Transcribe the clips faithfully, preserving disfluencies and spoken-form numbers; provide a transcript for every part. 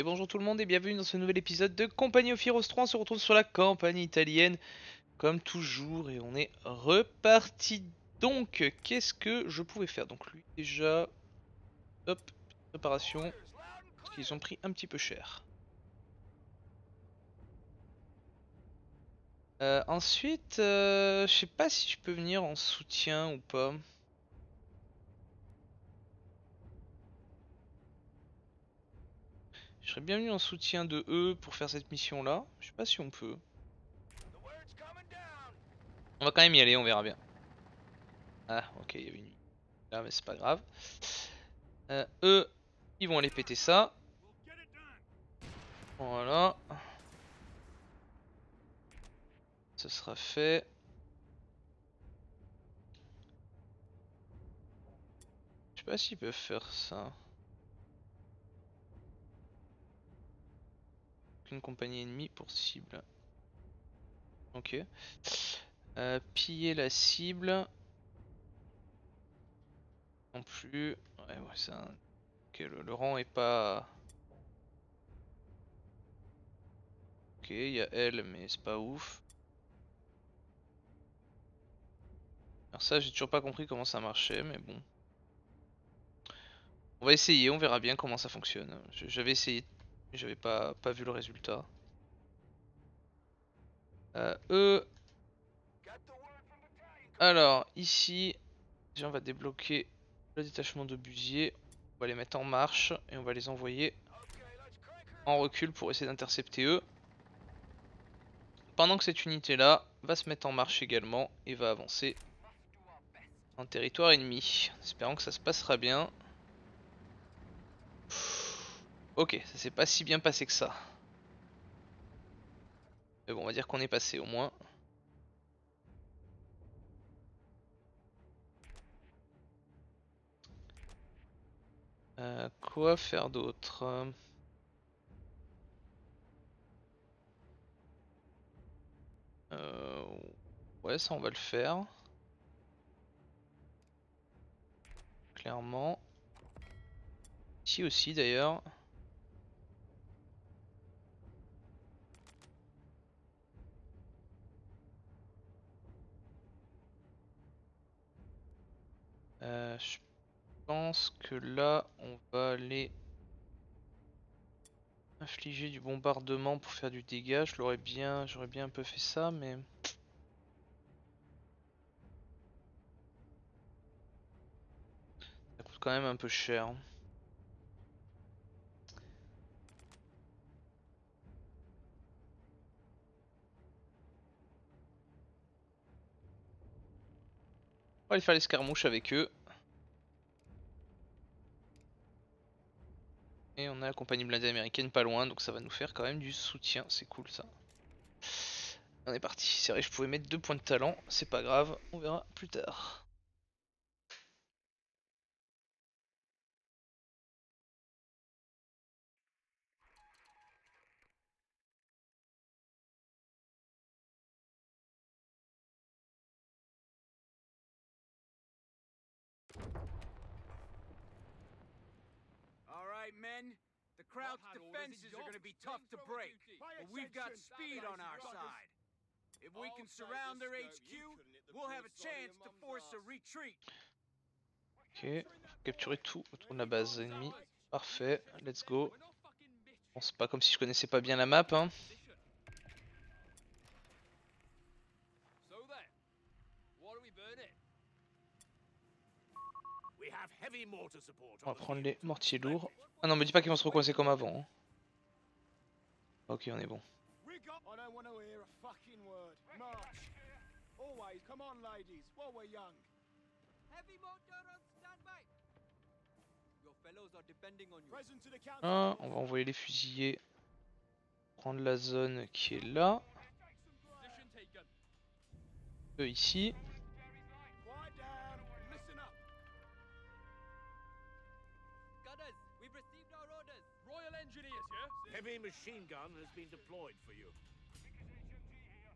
Et bonjour tout le monde et bienvenue dans ce nouvel épisode de Company of Heroes trois. On se retrouve sur la campagne italienne comme toujours et on est reparti. Donc qu'est-ce que je pouvais faire? Donc lui déjà, hop, préparation, parce qu'ils ont pris un petit peu cher. Euh, ensuite, euh, je sais pas si je peux venir en soutien ou pas. Je serais bien venu en soutien de eux pour faire cette mission là. Je sais pas si on peut. On va quand même y aller, on verra bien. Ah ok, il y avait une là mais c'est pas grave. Euh, eux, ils vont aller péter ça. Voilà. Ce sera fait. Je sais pas s'ils peuvent faire ça. Une compagnie ennemie pour cible. Ok. Euh, piller la cible. Non plus. Ouais, ouais, ça. Ok, le, le rang est pas. Ok, il y a elle, mais c'est pas ouf. Alors, ça, j'ai toujours pas compris comment ça marchait, mais bon. On va essayer, on verra bien comment ça fonctionne. J'avais essayé. J'avais pas, pas vu le résultat. Euh, eux... Alors, ici, déjà on va débloquer le détachement de busiers. On va les mettre en marche et on va les envoyer en recul pour essayer d'intercepter eux. Pendant que cette unité-là va se mettre en marche également et va avancer en territoire ennemi. Espérons que ça se passera bien. Ok, ça s'est pas si bien passé que ça. Mais bon, on va dire qu'on est passé au moins. Euh, quoi faire d'autre? euh, Ouais, ça on va le faire. Clairement. Ici aussi d'ailleurs. Euh, je pense que là on va aller infliger du bombardement pour faire du dégât. Je l'aurais bien, j'aurais bien un peu fait ça, mais ça coûte quand même un peu cher. On va aller faire l'escarmouche avec eux. Et on a la compagnie blindée américaine pas loin, donc ça va nous faire quand même du soutien, c'est cool ça. On est parti, c'est vrai je pouvais mettre deux points de talent, c'est pas grave, on verra plus tard. Men, the crowd's defenses are going to be tough to break, but we've got speed on our side. If we can surround their H Q, we'll have a chance to force a retreat. Ok, capturer tout autour de la base ennemie. Parfait, let's go. Bon, c'est pas comme si je connaissais pas bien la map, hein. On va prendre les mortiers lourds. Ah non, me dis pas qu'ils vont se recoincer comme avant. Hein. Ok, on est bon. Ah, on va envoyer les fusillés. Prendre la zone qui est là. Eux ici. Heavy machine gun has been deployed for you.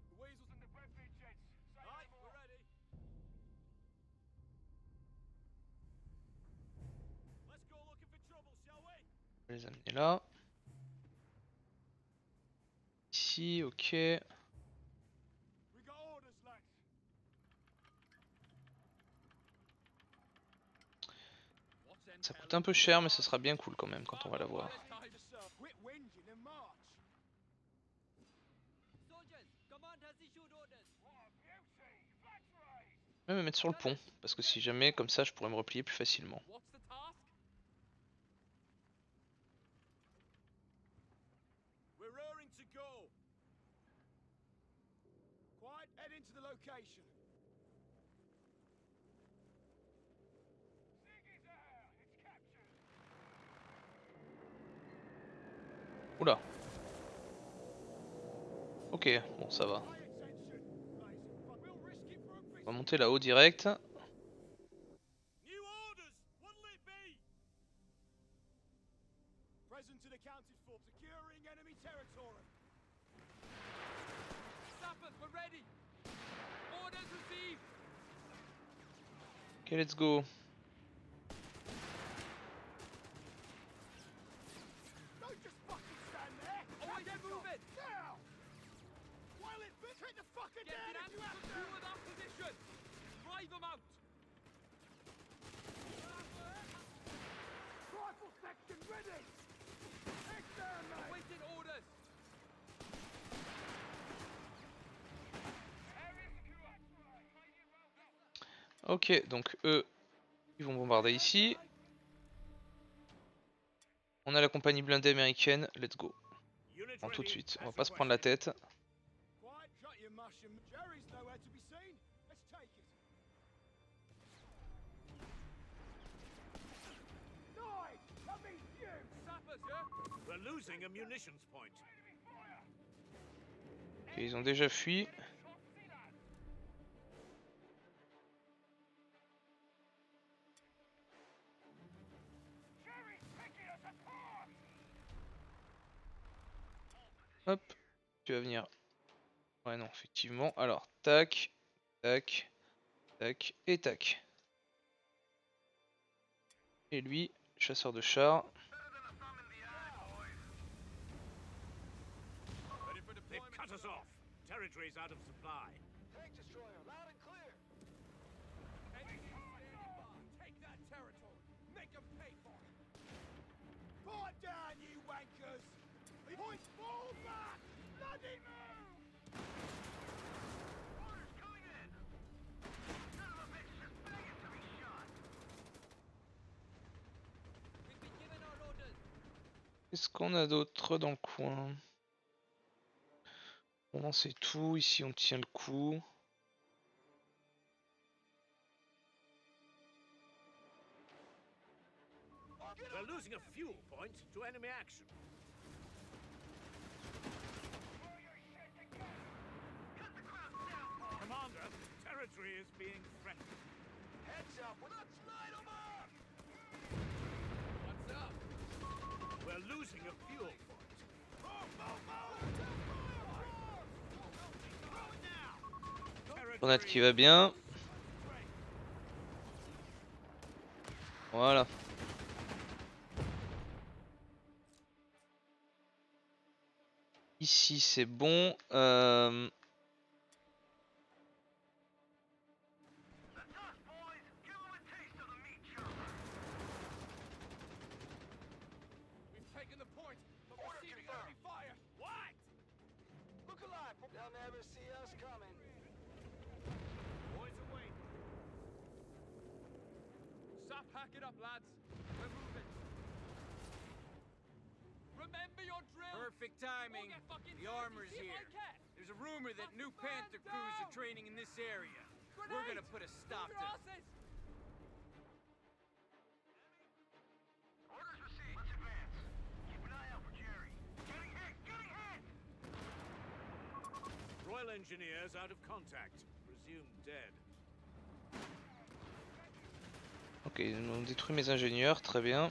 The weasels and the breadfruit jets. Right, we're ready. Let's go looking for trouble, shall we? Les amener là. ici, ok. Ça coûte un peu cher, mais ça sera bien cool quand même quand on va la voir. Je vais me mettre sur le pont, parce que si jamais, comme ça, je pourrais me replier plus facilement. Oula. Ok, bon ça va. On va monter là-haut direct. Ok, let's go. Ok, donc eux, ils vont bombarder ici. On a la compagnie blindée américaine, let's go. On tout de suite, on va pas se prendre la tête. Ok, ils ont déjà fui. Hop, tu vas venir. Ouais non, effectivement. Alors, tac, tac, tac et tac. Et lui, chasseur de chars. Qu'est-ce qu'on a d'autre dans le coin? Bon, c'est tout. Ici, on tient le coup. We're losing a fuel point to enemy action. Commander, territory is being threatened. Heads up, let's light them up. What's up? We're losing a fuel point. Tornade qui va bien. Voilà. Ici c'est bon. Euh... Engineers out of contact, presumed dead. Ok, on détruit mes ingénieurs, très bien.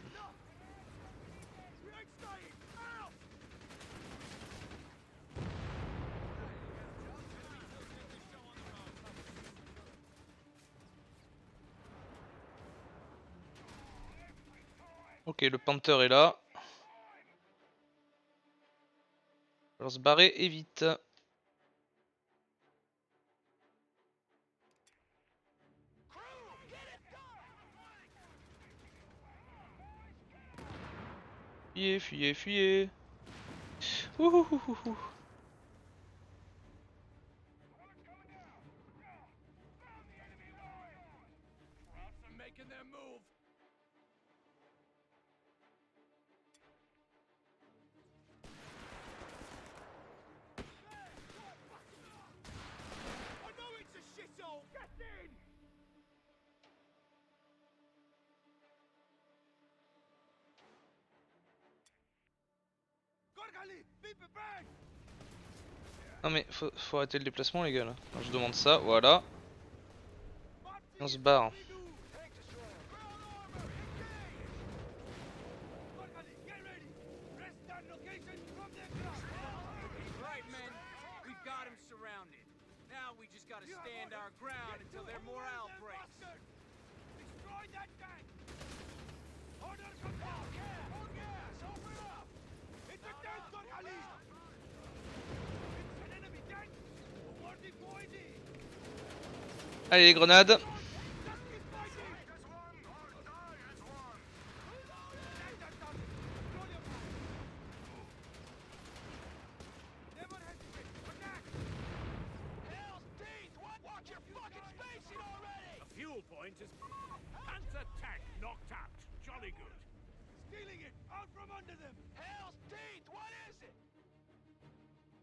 Ok, le Panther est là. Alors se barrer et vite. Fuyez, fuyez, fuyez. Ouhouhouhou. Non mais faut, faut arrêter le déplacement les gars là. Je demande ça, voilà. On se barre. Allez les grenades.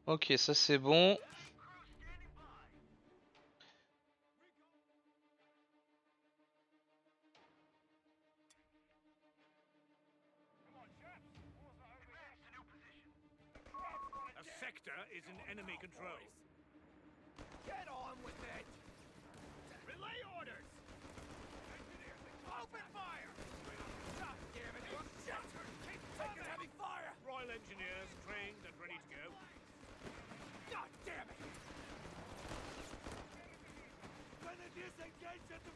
Ok, ça c'est bon.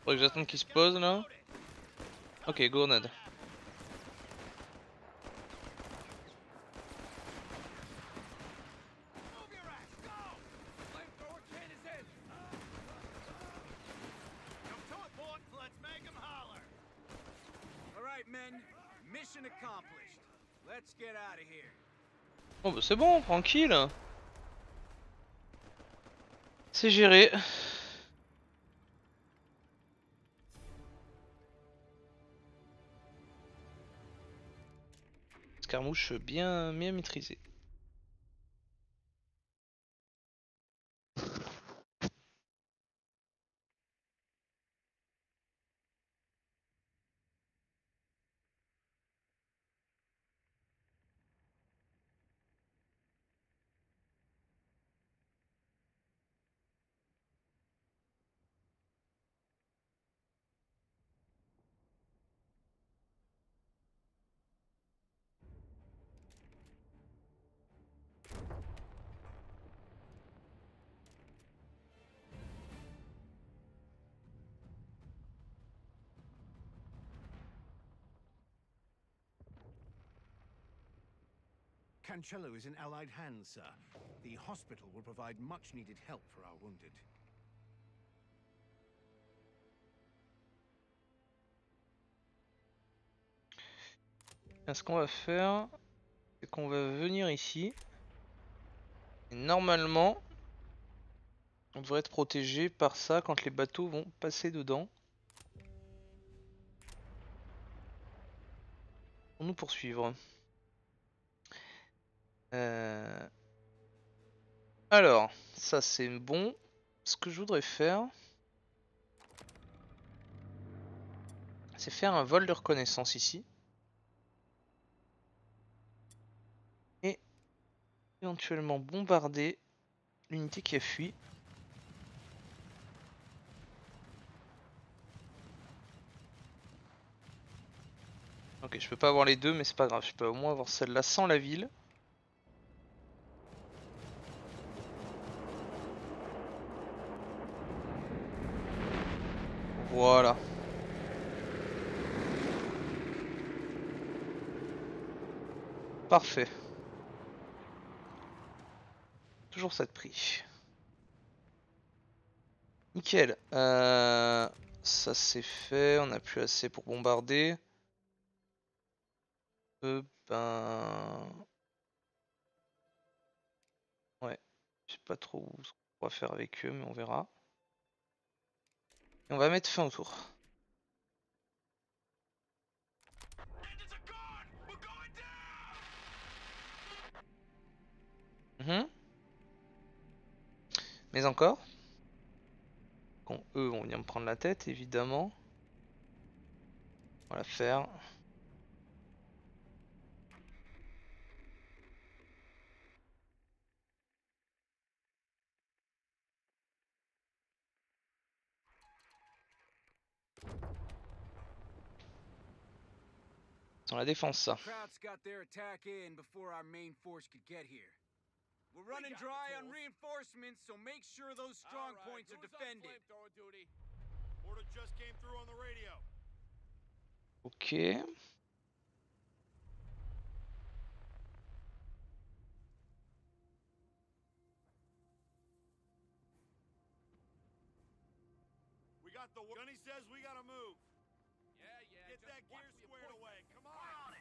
Faudrait que j'attende qu'il se pose là. Ok, grenade. Oh bah c'est bon, tranquille. C'est géré. Mouche bien, bien maîtrisée. Cancello is in Allied hands, sir. The hospital will provide much-needed help for our wounded. Ce qu'on va faire, c'est qu'on va venir ici. Et normalement, on devrait être protégé par ça quand les bateaux vont passer dedans. Pour nous poursuivre. Euh... Alors, ça c'est bon. Ce que je voudrais faire, c'est faire un vol de reconnaissance ici. Et éventuellement bombarder l'unité qui a fui. Ok, je peux pas avoir les deux, mais c'est pas grave. Je peux au moins avoir celle-là sans la ville. Voilà. Parfait. toujours ça de prix. Nickel. Euh, ça c'est fait. On n'a plus assez pour bombarder. Euh, ben... Ouais. Je sais pas trop ce qu'on va faire avec eux, mais on verra. Et on va mettre fin au tour. Mmh. Mais encore, quand eux vont venir me prendre la tête, évidemment, on va la faire. Sans la défense, ça. We're running dry on reinforcements, so make sure those strong points are defended. Order just came through on the radio. Okay. We got the Gunny says we gotta move. Yeah, yeah. Get that gear squared away. Come on.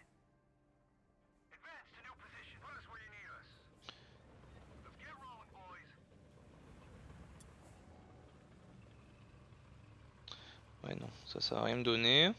Advance to new position. Put us where you need us. Ouais non, ça ça va rien me donner.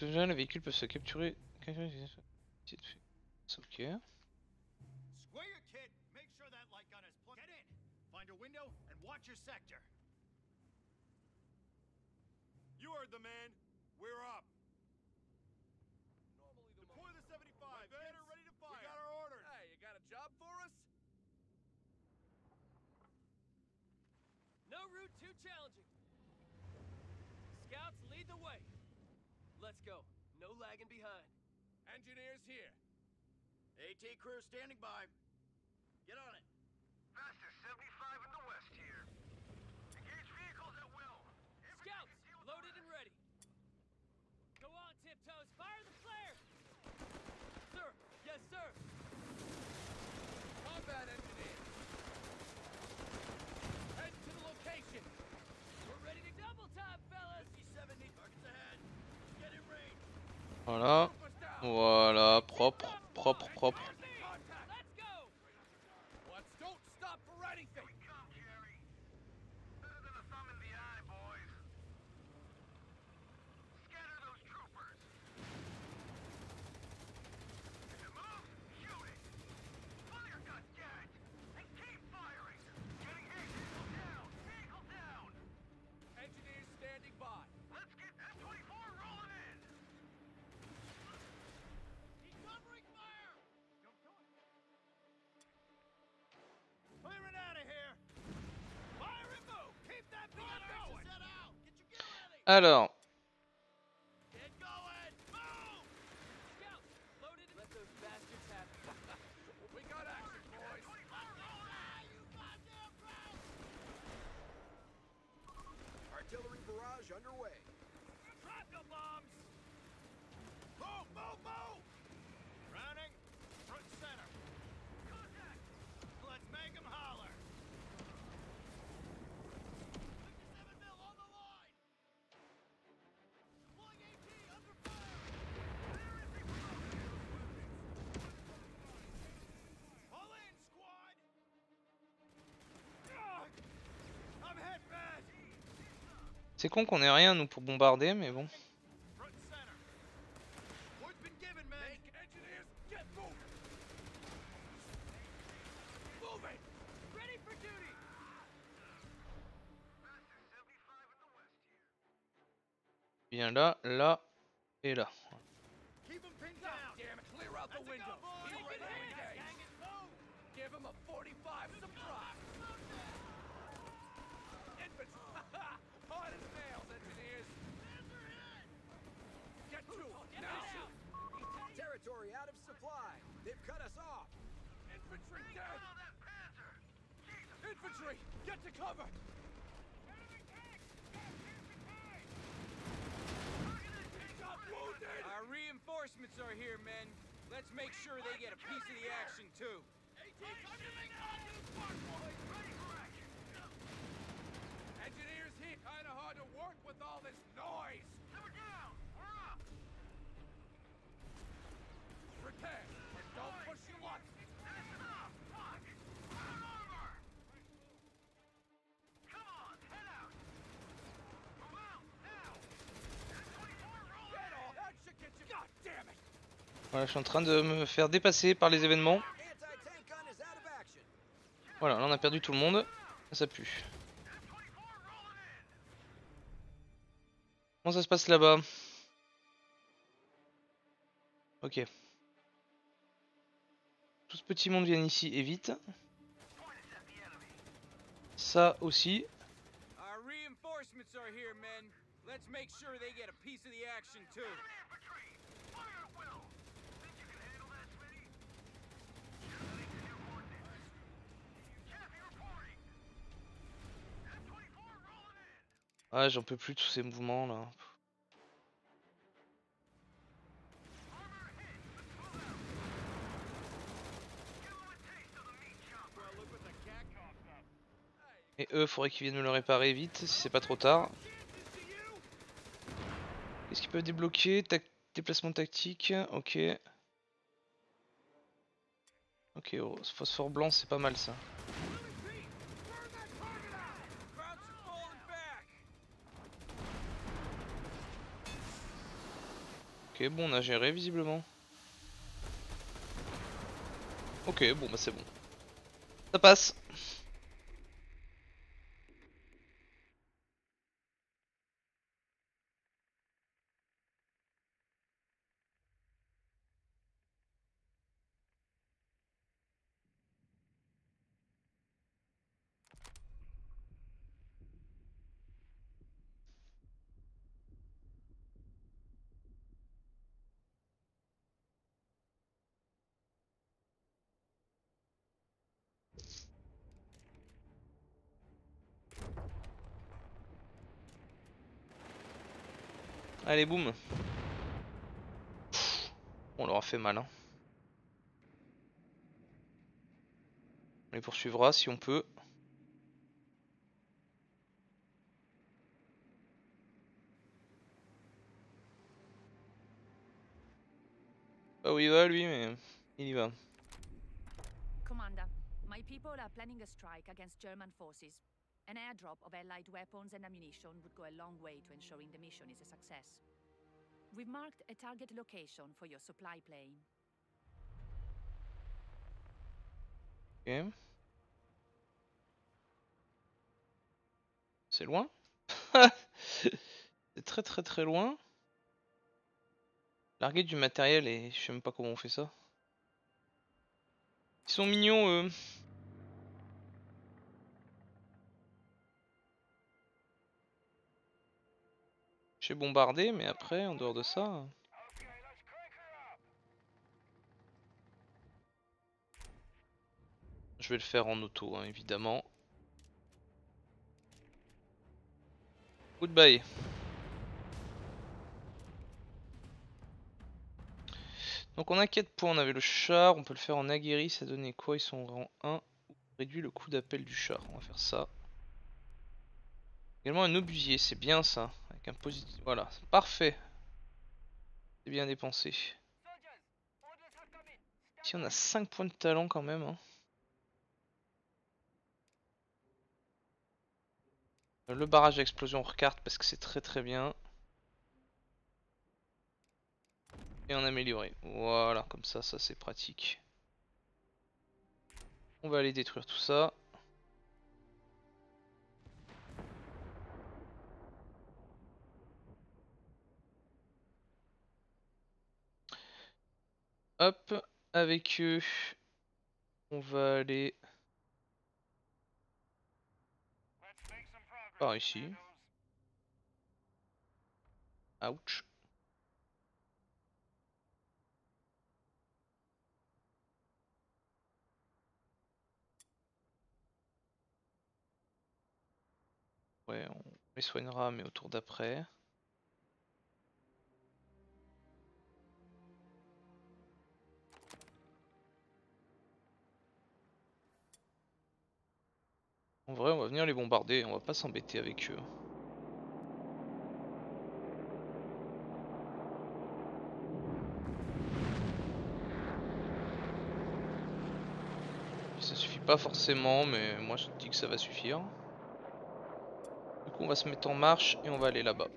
Déjà, le véhicule peut se capturer. C'est ok. No route too challenging. Scouts lead the way. Let's go. No lagging behind. Engineers here. AT crew standing by. Get on it. Faster seventy-five in the west here. Engage vehicles at will. Scouts, loaded and ready. Go on, tiptoes. Fire the flare. Sir. Yes, sir. Combat engineer. Head to the location. We're ready to double time, fellas. fifty-seven targets ahead. Voilà, voilà, propre, propre, propre. Alors, c'est con qu'on ait rien nous pour bombarder, mais bon. Bien là, là et là. infantry! Get to cover! Enemy tanks! He's got wounded! Our reinforcements are here, men. Let's make sure they get a piece of the action, too. Engineers here, kinda hard to work with all this noise! Never down! We're up! Prepare, and don't push your luck! That's enough! Fuck! Run over! Come on, head out! Move out, now! twenty-four, roll! Get all! That should get you! God damn it! Voilà, je suis en train de me faire dépasser par les événements. Voilà, là on a perdu tout le monde. Ça pue. Comment ça se passe là-bas? Ok. Tout ce petit monde vient ici et vite. Ça aussi. Ah, j'en peux plus de tous ces mouvements là. Et eux, faudrait qu'ils viennent me le réparer vite si c'est pas trop tard. Qu'est-ce qu'ils peuvent débloquer? Tac Déplacement tactique, ok. Ok, oh, ce phosphore blanc c'est pas mal ça. Ok, bon, on a géré visiblement. Ok, bon, bah c'est bon. Ça passe. Allez, boum. Pff, on leur a fait mal, hein. On les poursuivra si on peut. Pas où il va lui, mais il y va. Commander, my people are planning a strike against German forces. An airdrop of allied weapons and ammunition would go a long way to ensuring the mission is a success. We've marked a target location for your supply plane. Okay. C'est loin. C'est très très très loin. Larguer du matériel et je sais même pas comment on fait ça. Ils sont mignons eux. J'ai bombardé, mais après, en dehors de ça... Je vais le faire en auto, hein, évidemment. Goodbye. Donc on a quatre points, on avait le char, on peut le faire en aguerri, ça donnait quoi? Ils sont en rang un, réduit le coût d'appel du char, on va faire ça. Également un obusier, c'est bien ça. Avec un positif. Voilà, parfait. C'est bien dépensé. Ici on a cinq points de talent quand même. Hein. Le barrage d'explosion on recarte parce que c'est très très bien. Et on amélioré. Voilà, comme ça, ça c'est pratique. On va aller détruire tout ça. Hop, avec eux, on va aller par ici. Ouch. Ouais, on les soignera, mais au tour d'après. En vrai, on va venir les bombarder, on va pas s'embêter avec eux. Ça suffit pas forcément, mais moi je dis que ça va suffire. Du coup, on va se mettre en marche et on va aller là-bas.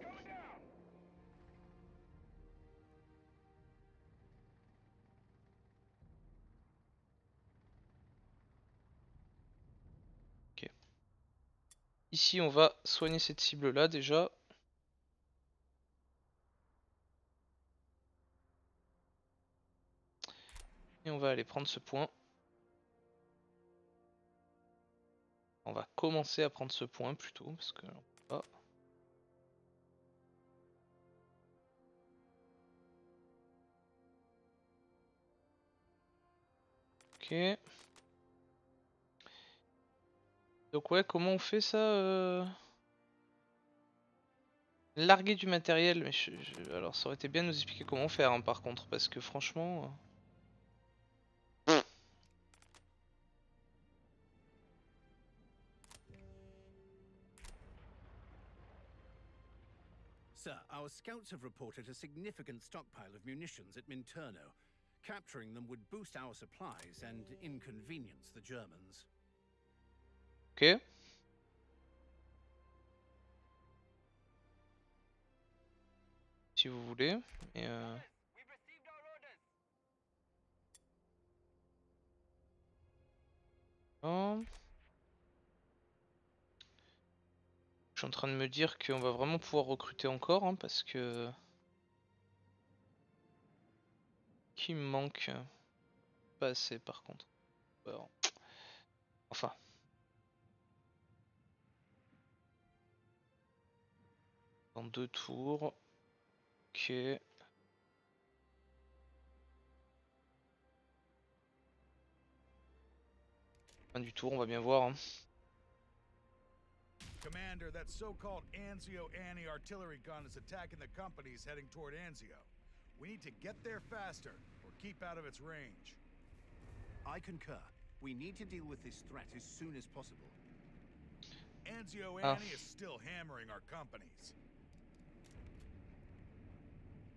Ok. Ici, on va soigner cette cible-là déjà. Et on va aller prendre ce point. On va commencer à prendre ce point plutôt parce que on peut pas. Ok. Donc ouais, comment on fait ça euh... Larguer du matériel, mais je, je... alors ça aurait été bien de nous expliquer comment faire hein, par contre, parce que franchement. Euh... Sir, our scouts have reported a significant stockpile of munitions at Minturno. Capturing them would boost our supplies and inconvenience the Germans. Okay. Si vous voulez. Et euh... oh. Je suis en train de me dire qu'on va vraiment pouvoir recruter encore hein, parce que. Qui me manque? Pas assez par contre. Alors... Enfin. Dans deux tours. Ok. Fin du tour, on va bien voir. Hein. Commander, that so-called Anzio Annie artillery gun is attacking the companies heading toward Anzio. We need to get there faster or keep out of its range. I concur. We need to deal with this threat as soon as possible. Anzio ah. Annie is still hammering our companies.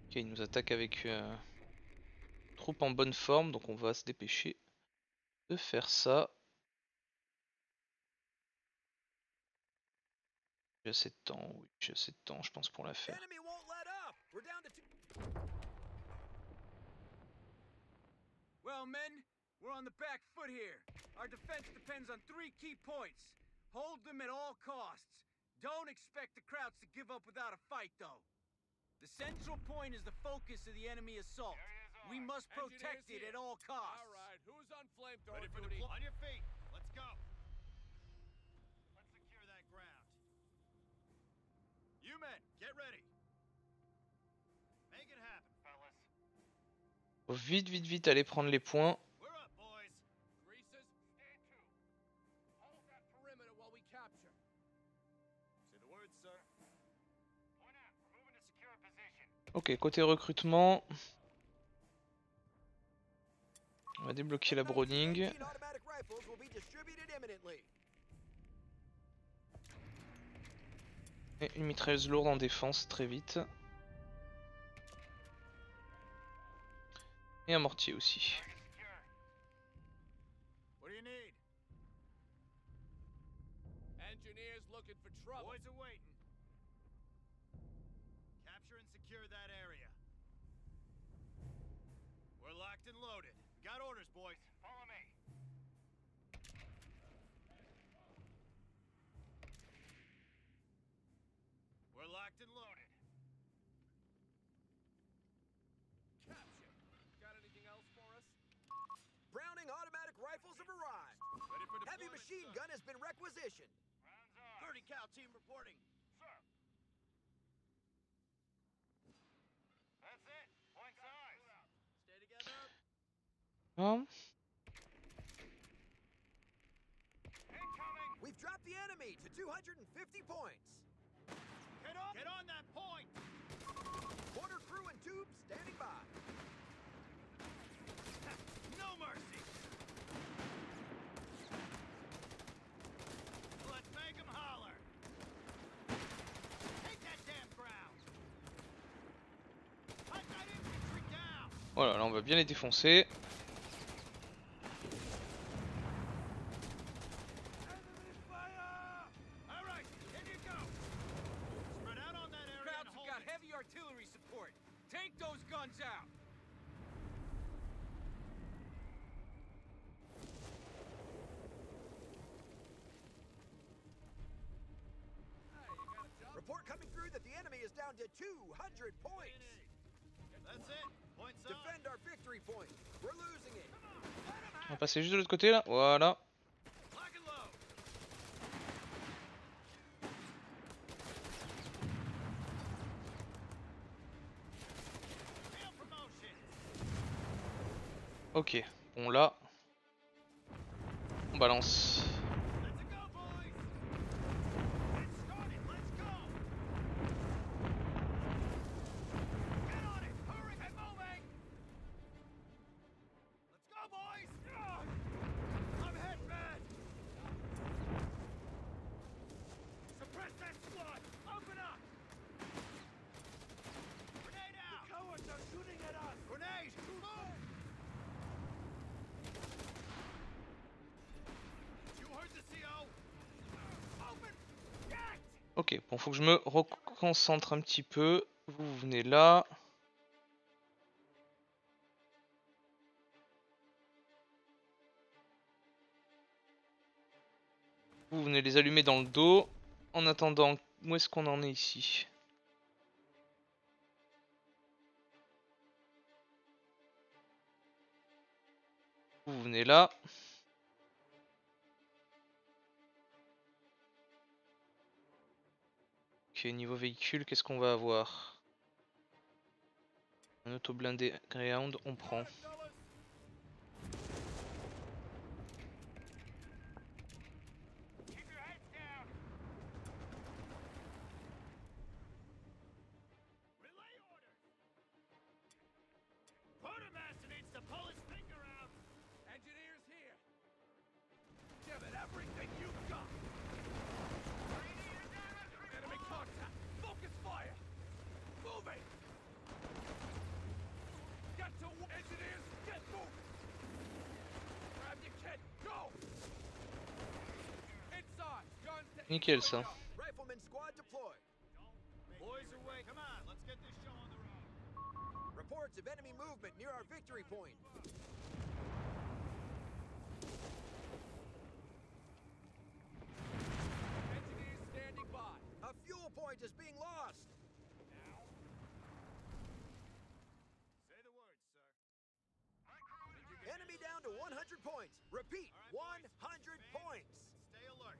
Ok, il nous attaque avec euh, troupes en bonne forme, donc on va se dépêcher de faire ça. J'ai assez de temps, oui, j'ai assez de temps, je pense, pour la faire. Well, men, we're on the back foot here. Our defense depends on three key points. Hold them at all costs. Don't expect the crowds to give up without a fight, though. The central point is the focus of the enemy assault. We must protect it at all costs. All right, who's on flamethrower duty? On your feet. Let's go. You men, get ready. Make it happen, fellas. Faut vite, vite, vite aller prendre les points. We're up, boys. Greases, stand to. Hold that perimeter while we capture. Say the word, sir. One out. We're moving to secure a position. Ok, côté recrutement. On va débloquer la Browning. Et une mitrailleuse lourde en défense très vite. Et un mortier aussi. And loaded. Capture. Got anything else for us? Browning automatic rifles have arrived. Ready for deployment, heavy machine sir. Gun has been requisitioned. Rounds thirty cal team reporting. Sir. That's it. Points eyes. Stay together. Um. Incoming. We've dropped the enemy. enemy to two hundred fifty points. Get on! Get on that point! Mortar crew and tube standing by. No mercy! Let's make them holler! Take that damn ground! Cut that infantry down! Voilà, là on va bien les défoncer. Report coming through that the enemy is down to two hundred points. That's it. Points up. Defend our victory point. We're losing it. On va passer juste de l'autre côté là. Voilà. Ok, bon là, on balance. Ok, bon, faut que je me reconcentre un petit peu. Vous, vous venez là. Vous venez les allumer dans le dos. En attendant, où est-ce qu'on en est ici? Vous venez là. Ok, niveau véhicule, qu'est-ce qu'on va avoir? Un auto blindé Greyhound, on prend. Nickel ça. Enemy down to one hundred points. Repeat, one hundred points. Stay alert.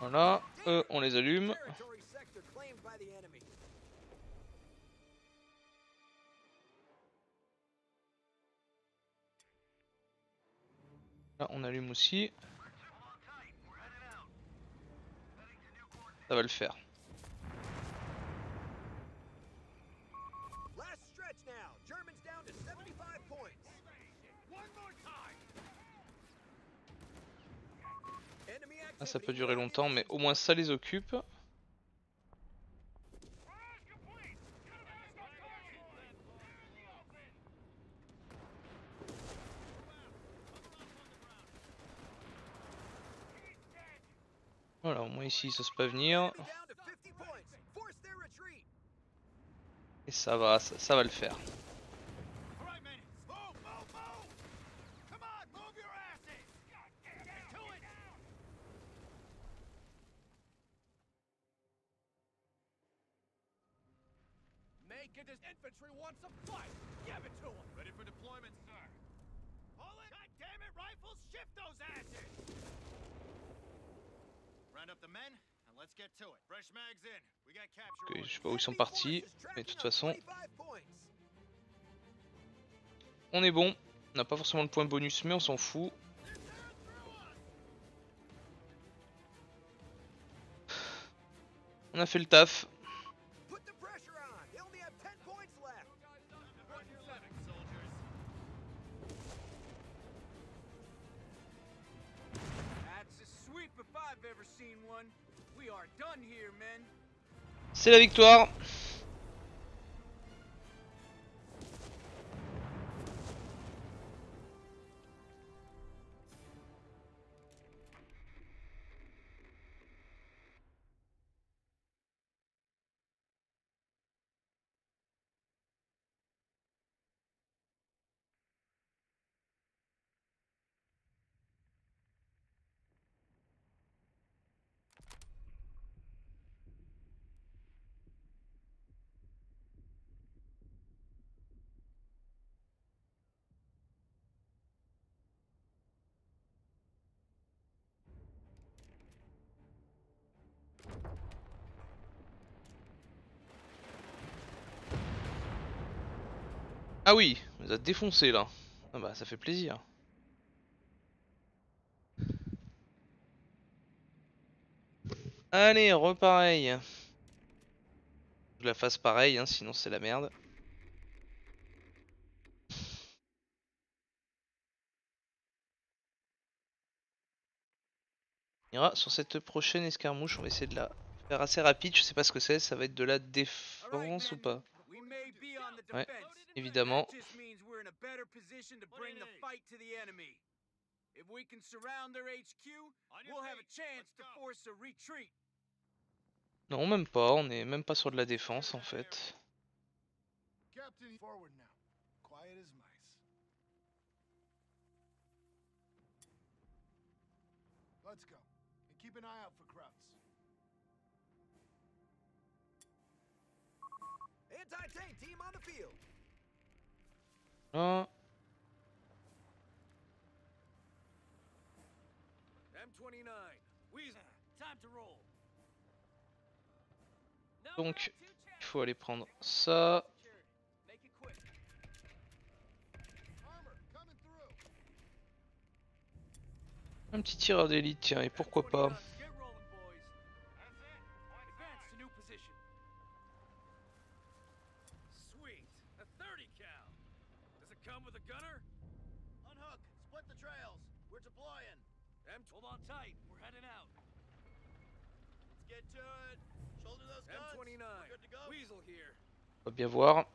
Voilà, eux, on les allume. Là, on allume aussi. Ça va le faire. Ah, ça peut durer longtemps, mais au moins ça les occupe. Voilà, au moins ici ça se peut venir. Et ça va, ça, ça va le faire. Okay, je sais pas où ils sont partis, mais de toute façon, on est bon. On n'a pas forcément le point bonus, mais on s'en fout. On a fait le taf. C'est la victoire. Ah oui, on les a défoncés là. Ah bah ça fait plaisir. Allez, repareil. Faut que je la fasse pareil, hein, sinon c'est la merde. On ira sur cette prochaine escarmouche, on va essayer de la faire assez rapide. Je sais pas ce que c'est, ça va être de la défense ou pas? Ouais, évidemment. Non, même pas, on est même pas sur de la défense en fait. Ah. Donc, il faut aller prendre ça. Un petit tireur d'élite, tiens, et pourquoi pas. On va bien voir.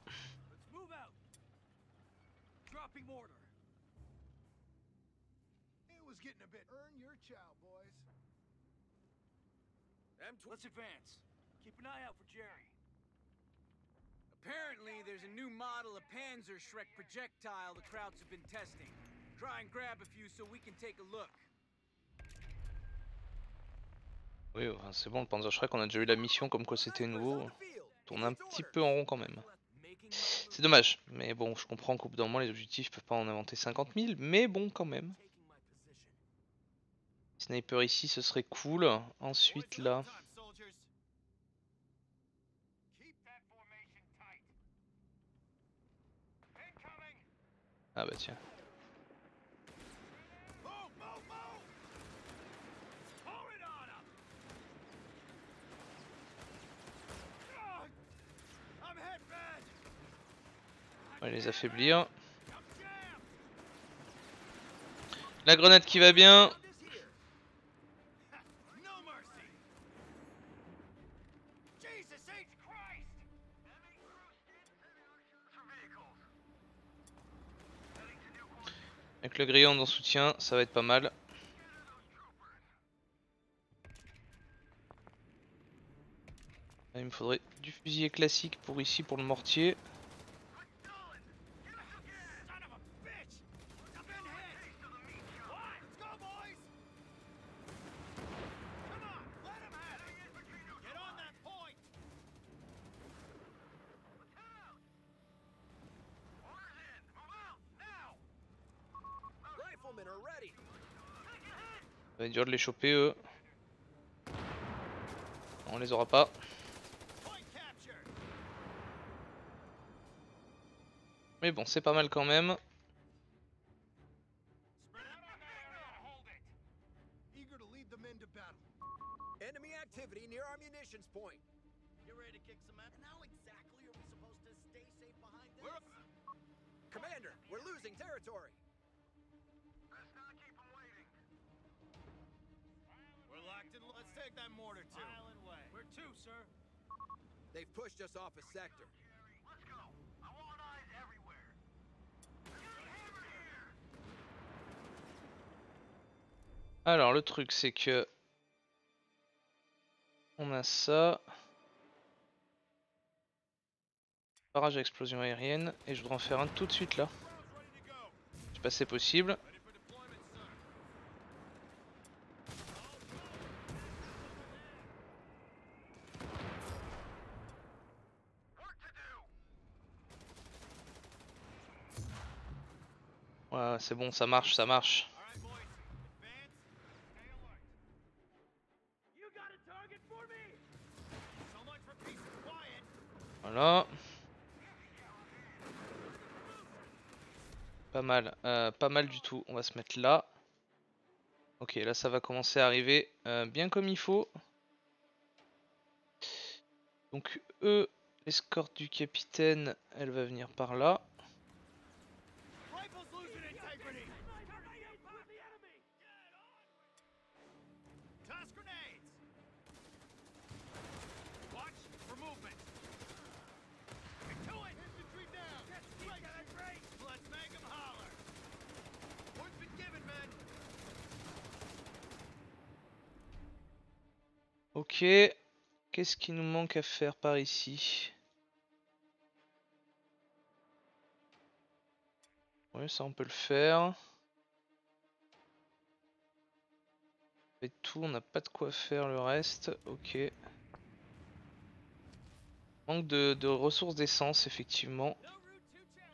Apparently, there's a new model of Panzer Shrek projectile the crowds have been testing. Try and grab a few so we can take a look. Oui, c'est bon, le Panzer Shrek, on a déjà eu la mission comme quoi c'était nouveau. Tourne un petit peu en rond quand même. C'est dommage, mais bon, je comprends qu'au bout d'un moment, les objectifs peuvent pas en inventer cinquante mille, mais bon, quand même. Sniper ici, ce serait cool. Ensuite, là. Ah bah tiens. On va les affaiblir. La grenade qui va bien. Avec le grillon d'en soutien, ça va être pas mal. Là, il me faudrait du fusil classique pour ici, pour le mortier. Ça va être dur de les choper eux. On les aura pas. Mais bon, c'est pas mal quand même. order to lead the men to battle. Enemy activity near our munitions point. You ready to kick some ass? And how exactly are we supposed to stay safe behind this? We're... Commander, we're losing territory. Let's not keep them waiting. We're locked in. Let's take that mortar too. Island way. We're two, sir. They've pushed us off a sector. Let's go. I want eyes everywhere. Alors le truc c'est que on a ça. Barrage à explosion aérienne et je voudrais en faire un tout de suite là. Je sais pas si c'est possible. Ouais, c'est bon, ça marche, ça marche. Voilà. Pas mal, euh, pas mal du tout. On va se mettre là. Ok, là ça va commencer à arriver euh, bien comme il faut. Donc eux, l'escorte du capitaine, elle va venir par là. Ok, qu'est-ce qui nous manque à faire par ici? Oui, ça on peut le faire. Et tout, on n'a pas de quoi faire le reste. Ok. Manque de, de ressources d'essence, effectivement.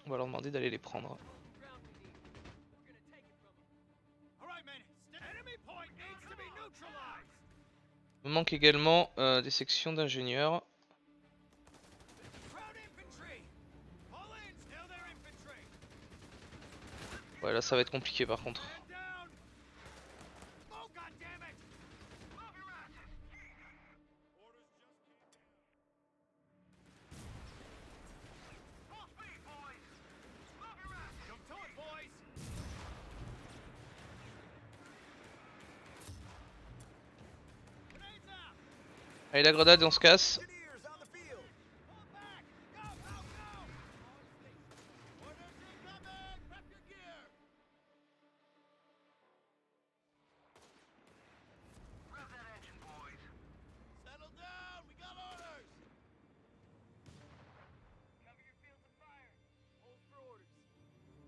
On va leur demander d'aller les prendre. Il me manque également euh, des sections d'ingénieurs. Ouais, là ça va être compliqué par contre. Allez la grenade et on se casse.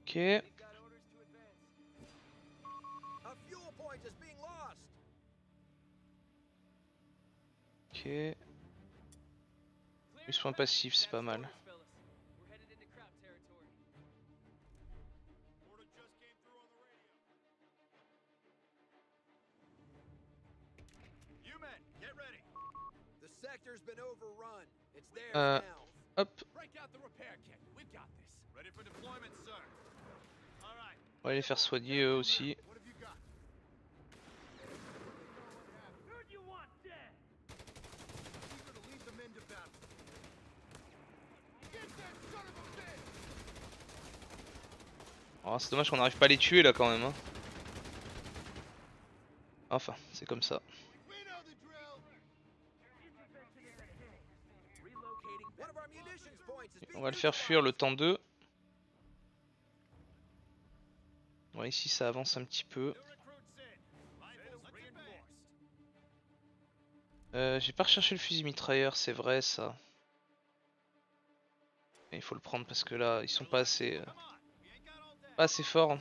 Ok. Ok. Les soins passifs, c'est pas mal. Euh, hop. On va les faire soigner eux aussi. Oh, c'est dommage qu'on n'arrive pas à les tuer là quand même hein. Enfin c'est comme ça. Et on va le faire fuir le temps d'eux. Ouais, ici ça avance un petit peu. euh, J'ai pas recherché le fusil mitrailleur, c'est vrai ça. Et il faut le prendre parce que là ils sont pas assez... Euh... Ah, c'est fort.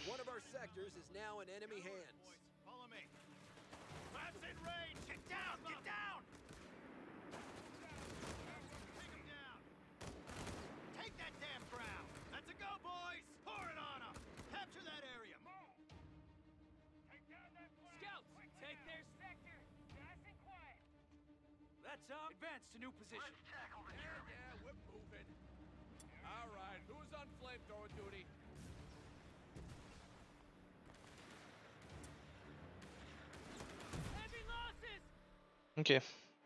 Ok,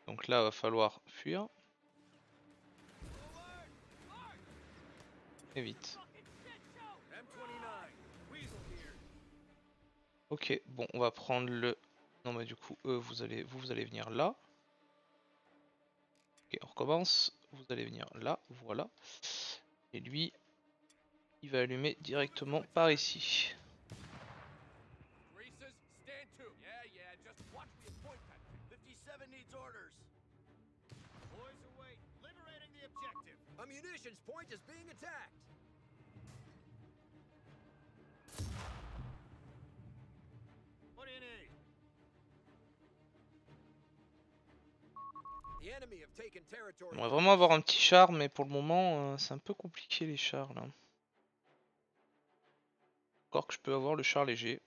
donc là va falloir fuir. Et vite. Ok, bon, on va prendre le... Non mais du coup, eux, vous allez, vous, vous allez venir là. Ok, on recommence. Vous allez venir là, voilà. Et lui, il va allumer directement par ici. On va vraiment avoir un petit char, mais pour le moment, euh, c'est un peu compliqué les chars là. Encore que je peux avoir le char léger.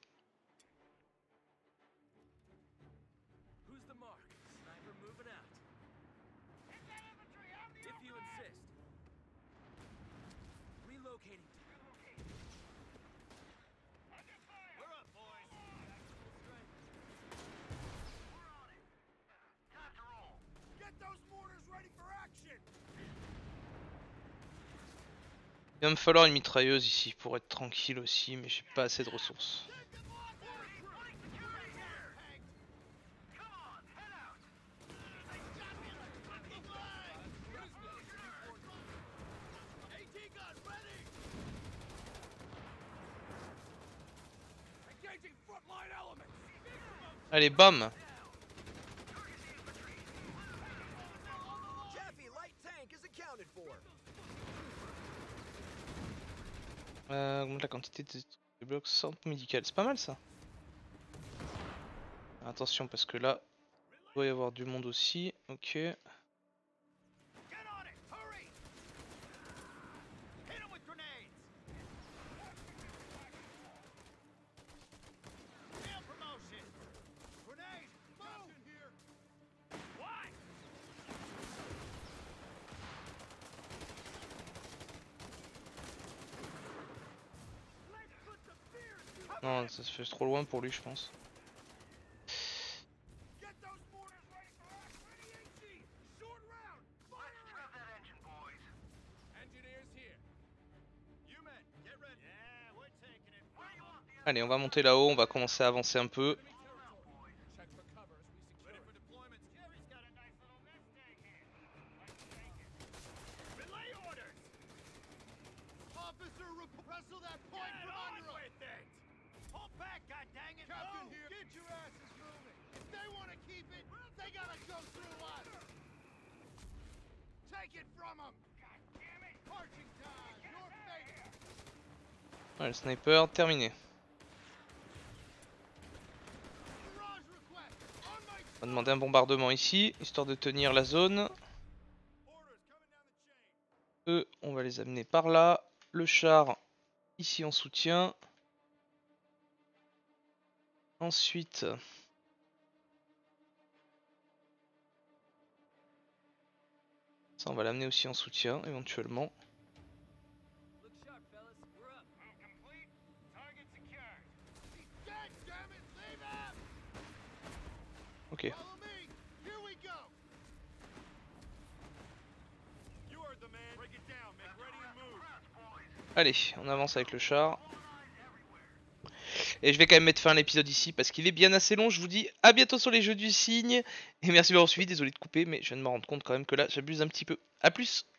Il va me falloir une mitrailleuse ici pour être tranquille aussi, mais j'ai pas assez de ressources. Allez, bam! Euh, augmente la quantité de blocs centre médical, c'est pas mal ça. Attention parce que là, il doit y avoir du monde aussi, ok. Non, ça se fait trop loin pour lui, je pense. Allez, on va monter là-haut, on va commencer à avancer un peu. Ouais, le sniper terminé. On va demander un bombardement ici, histoire de tenir la zone. Eux, on va les amener par là. Le char, ici en soutien. Ensuite... Ça, on va l'amener aussi en soutien, éventuellement. Ok. Allez, on avance avec le char. Et je vais quand même mettre fin à l'épisode ici parce qu'il est bien assez long. Je vous dis à bientôt sur les jeux du cygne. Et merci d'avoir suivi. Désolé de couper, mais je viens de me rendre compte quand même que là, j'abuse un petit peu. A plus!